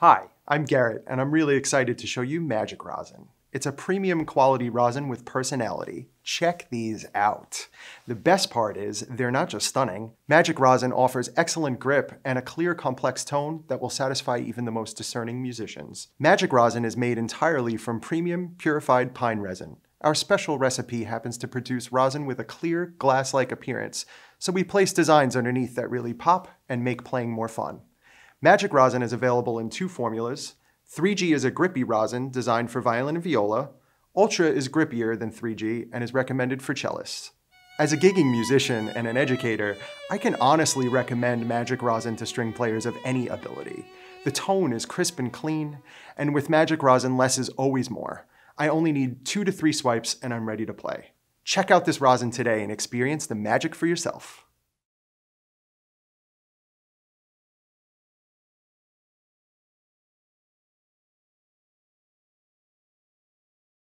Hi, I'm Garrett, and I'm really excited to show you Magic Rosin. It's a premium quality rosin with personality. Check these out. The best part is, they're not just stunning. Magic Rosin offers excellent grip and a clear, complex tone that will satisfy even the most discerning musicians. Magic Rosin is made entirely from premium, purified pine resin. Our special recipe happens to produce rosin with a clear, glass-like appearance, so we place designs underneath that really pop and make playing more fun. Magic Rosin is available in two formulas. 3G is a grippy rosin designed for violin and viola. Ultra is grippier than 3G and is recommended for cellists. As a gigging musician and an educator, I can honestly recommend Magic Rosin to string players of any ability. The tone is crisp and clean, and with Magic Rosin, less is always more. I only need 2 to 3 swipes and I'm ready to play. Check out this rosin today and experience the magic for yourself.